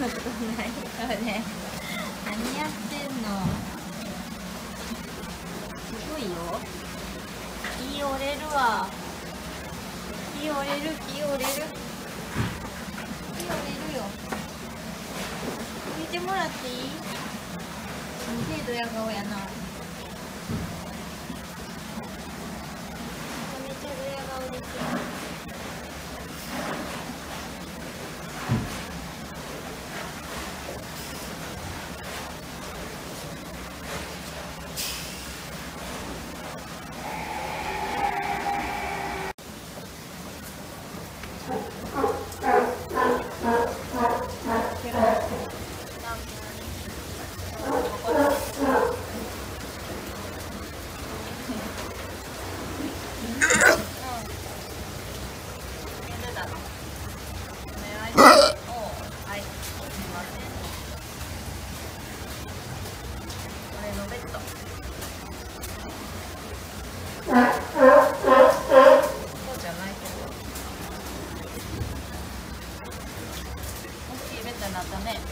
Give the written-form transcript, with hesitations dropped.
ね、何やってんの。すごいよ。木折れるわ。木折れる、木折れる。木折れるよ。拭いてもらっていい？すげえドヤ顔やな。だね。